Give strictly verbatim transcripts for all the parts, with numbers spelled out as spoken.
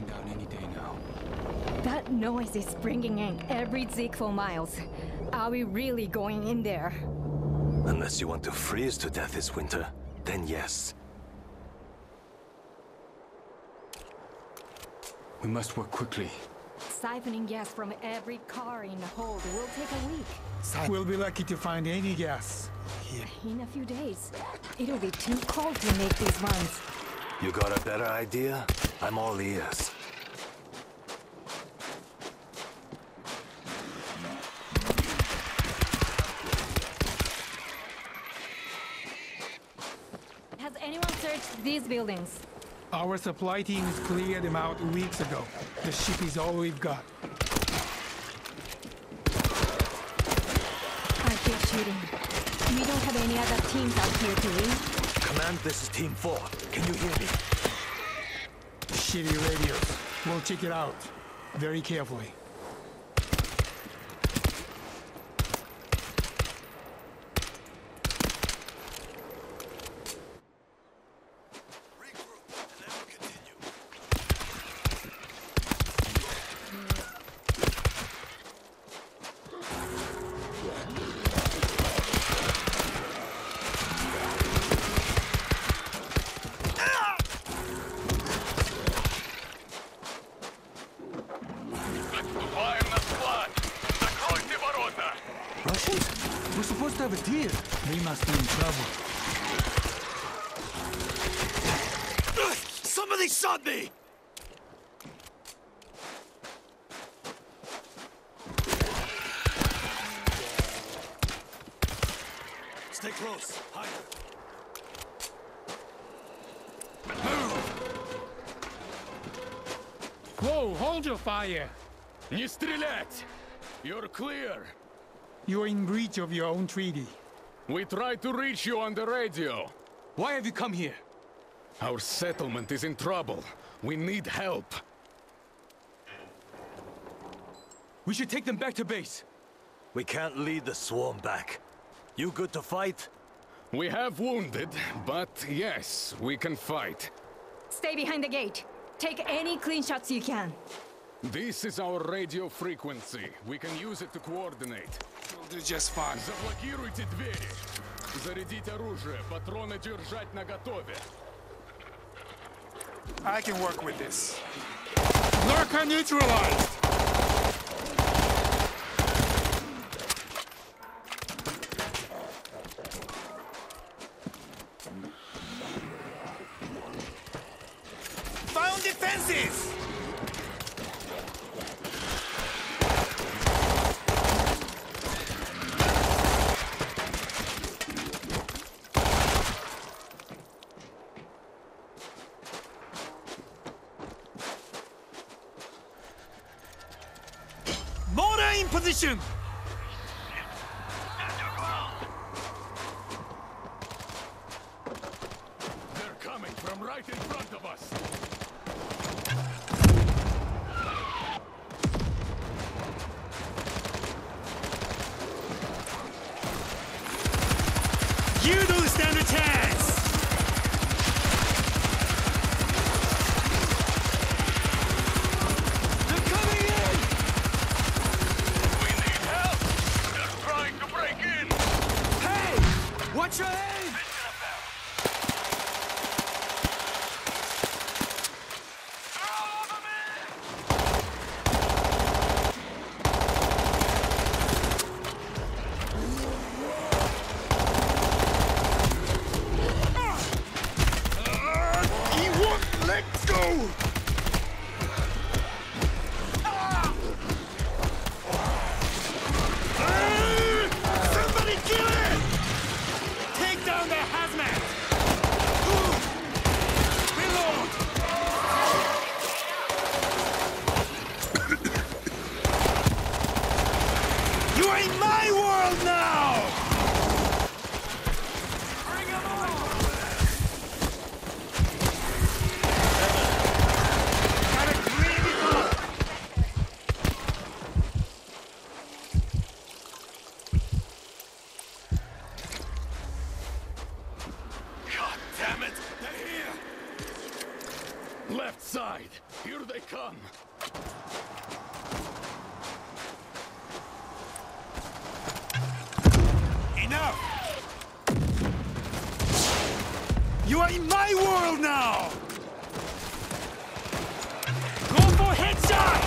going down any day now. That noise is bringing in every Zeequel miles. Are we really going in there? Unless you want to freeze to death this winter, then yes. We must work quickly. Siphoning gas from every car in the hold will take a week. Siphon. We'll be lucky to find any gas. Here. In a few days. It'll be too cold to make these ones. You got a better idea? I'm all ears. Has anyone searched these buildings? Our supply teams cleared them out weeks ago. The ship is all we've got. I keep shooting. We don't have any other teams out here, do we? Command, this is Team four. Can you hear me? Shitty radios. We'll check it out. Very carefully. Stay close. Hide. Move! Whoa, hold your fire! Не стрелять! You're clear. You're in breach of your own treaty. We tried to reach you on the radio. Why have you come here? Our settlement is in trouble. We need help. We should take them back to base. We can't lead the swarm back. You good to fight? We have wounded, but yes, we can fight. Stay behind the gate. Take any clean shots you can. This is our radio frequency. We can use it to coordinate. We'll do just fine. Заблокируйте двери. Зарядить оружие. Патроны держать наготове. I can work with this. Lurker neutralized! Position! They're coming from right in front of us! You don't stand a chance! Left side! Here they come! Enough! You are in my world now! Go for headshots!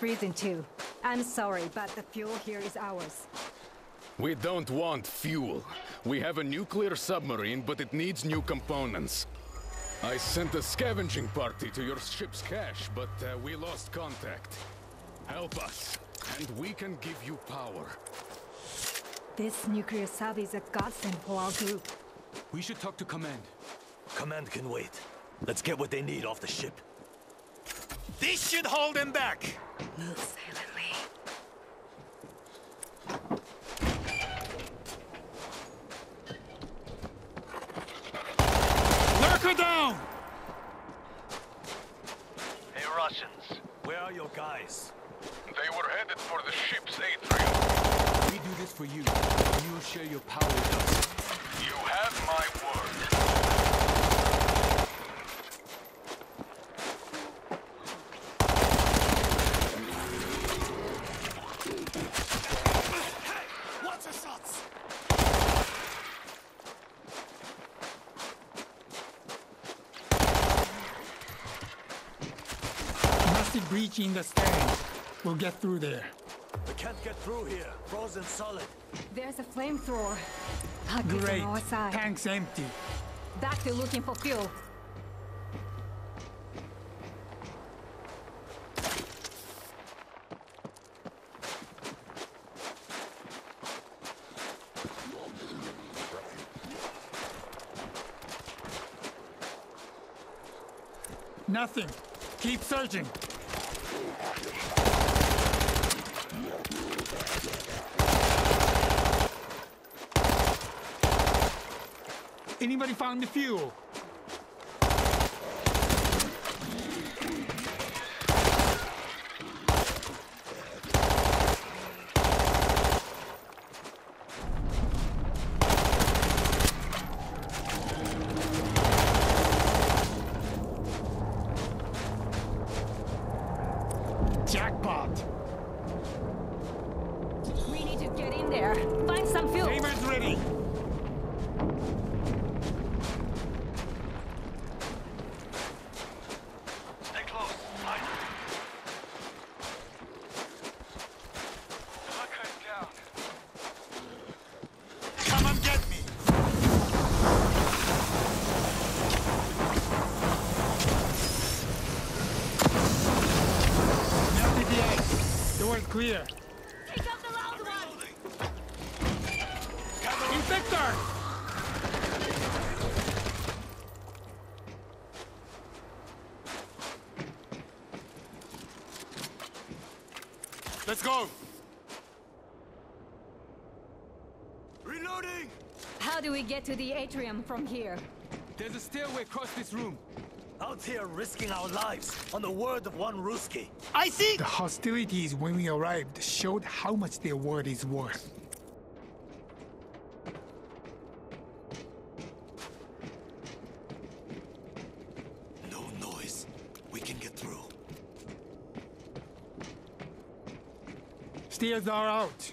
Freezing too. I'm sorry, but the fuel here is ours. We don't want fuel. We have a nuclear submarine, but it needs new components. I sent a scavenging party to your ship's cache, but uh, we lost contact. Help us, and we can give you power. This nuclear sub is a godsend for our group. We should talk to Command. Command can wait. Let's get what they need off the ship. This should hold them back! Move silently. Lurker down! Hey Russians, where are your guys? They were headed for the ship's atrium. We do this for you. You share your power with us. You have my word. Breaching the stand. We'll get through there. We can't get through here. Frozen solid. There's a flamethrower. Great. On our side. Tank's empty. Back to looking for fuel. Nothing. Keep searching. Anybody found the fuel? Clear. Take out the loud one! Infector! Let's go! Reloading! How do we get to the atrium from here? There's a stairway across this room. Out here risking our lives on the word of one Ruski. I see! The hostilities when we arrived showed how much their word is worth. No noise. We can get through. Stairs are out.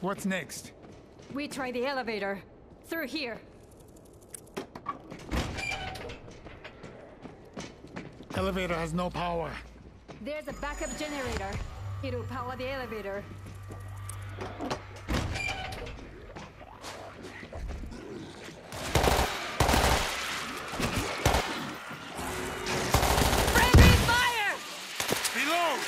What's next? We try the elevator. Through here. Elevator has no power. There's a backup generator. It'll power the elevator. Friendly fire! Reload!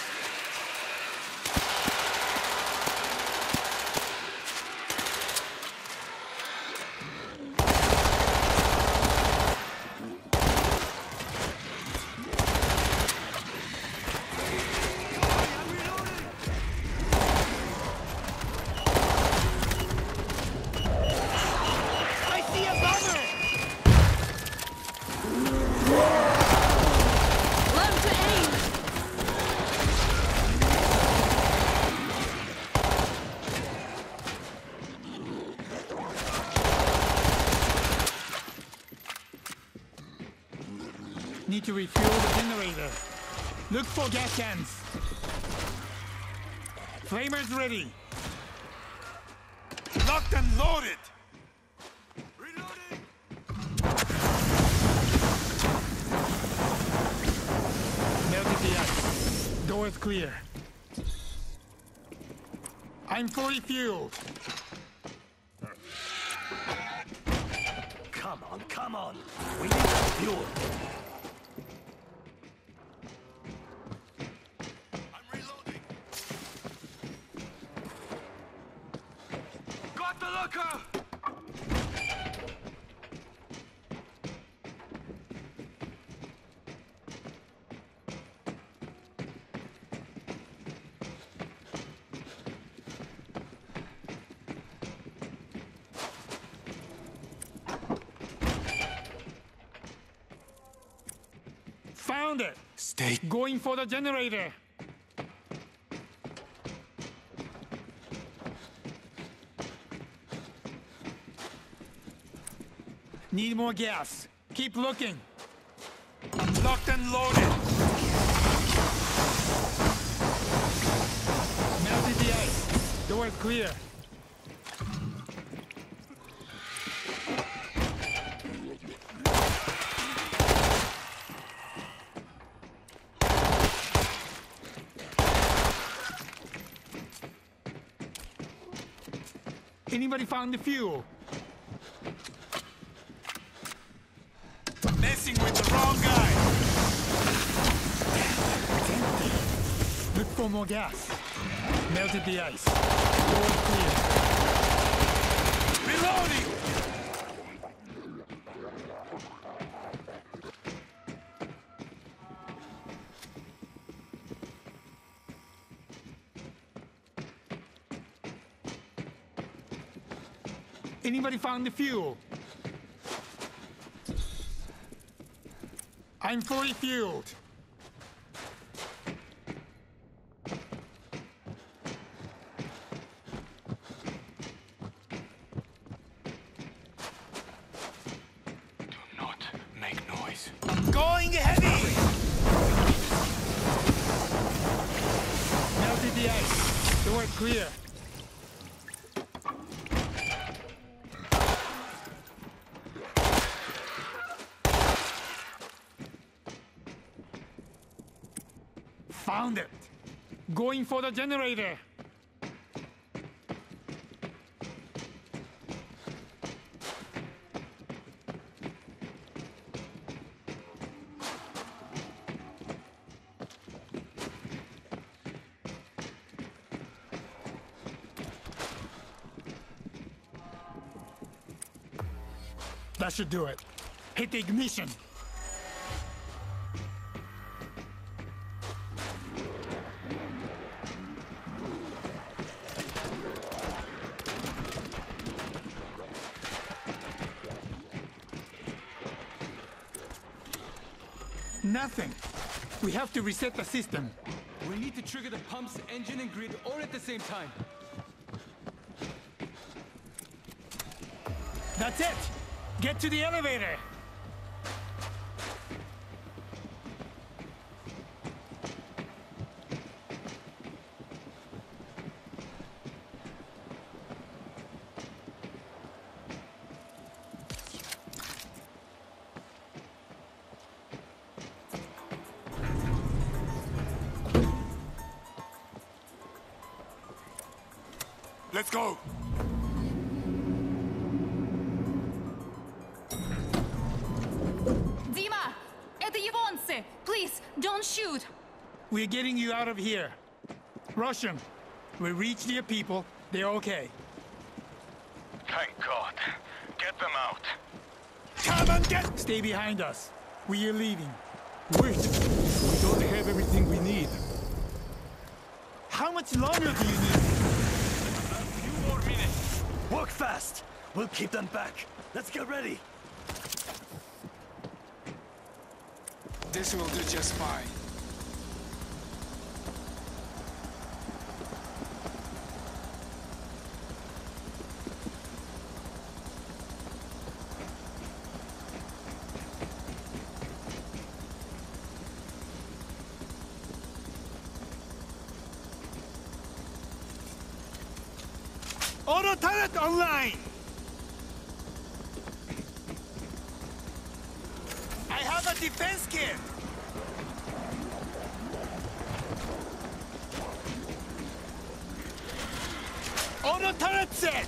the generator. Look for gas cans. Flamers ready. Locked and loaded. Reloading. Melted the ice. Door's clear. I'm fully fueled. Come on, come on. We need fuel. I'm reloading. Got the looker. Found it. Stay. Going for the generator. Need more gas. Keep looking. Locked and loaded. Melted the ice. Door is clear. Anybody found the fuel? Messing with the wrong guy. It's empty. Look for more gas. Melted the ice. All clear. Reloading. Anybody found the fuel? I'm fully fueled. Do not make noise. I'm going heavy! Melted the ice. Door clear. Found it. Going for the generator. That should do it. Hit the ignition. Nothing. We have to reset the system. We need to trigger the pumps, engine, and grid all at the same time. That's it. Get to the elevator. Let's go! Dima! Это Yvonce! Please, don't shoot! We're getting you out of here. Rush them. We reached their people. They're okay. Thank God. Get them out. Come and get... Stay behind us. We are leaving. Wait! We don't have everything we need. How much longer do you need? Walk fast! We'll keep them back! Let's get ready! This will do just fine. Auto turret online! I have a defense kit! Auto turret set!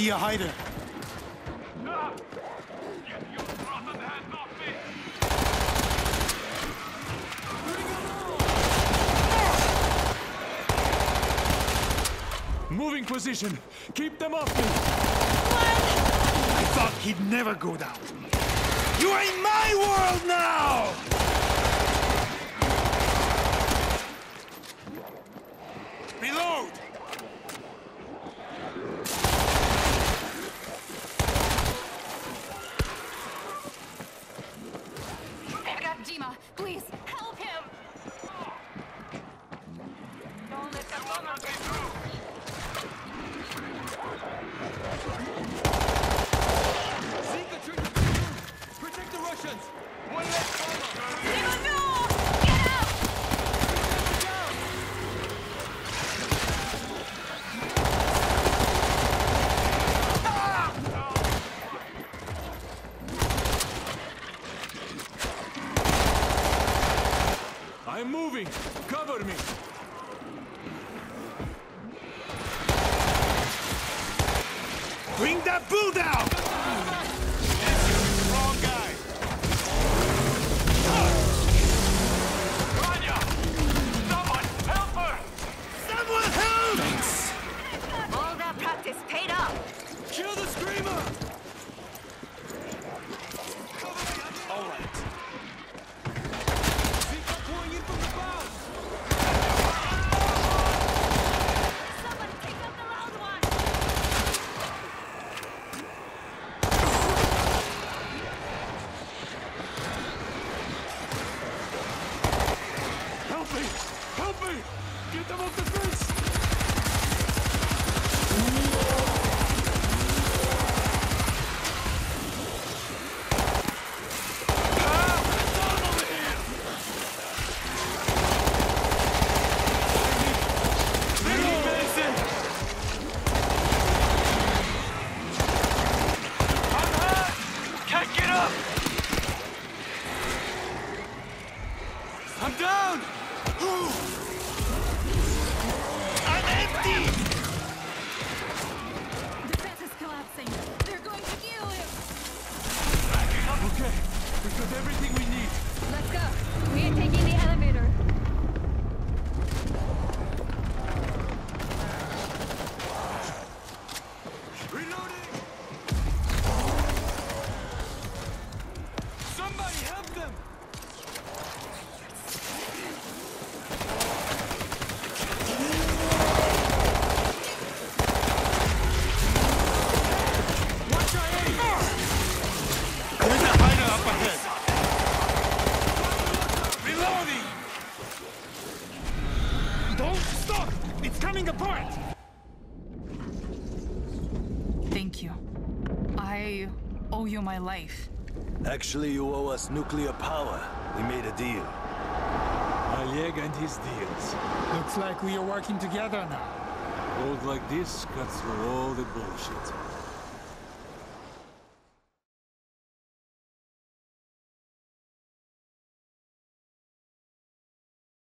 See a hider. No. Get your rotten hands off me. Bring him on. Moving position. Keep them off me. What? I thought he'd never go down. You are in my world now! Don't stop! It's coming apart! Thank you. I owe you my life. Actually, you owe us nuclear power. We made a deal. Oleg and his deals. Looks like we are working together now. Road like this cuts through all the bullshit.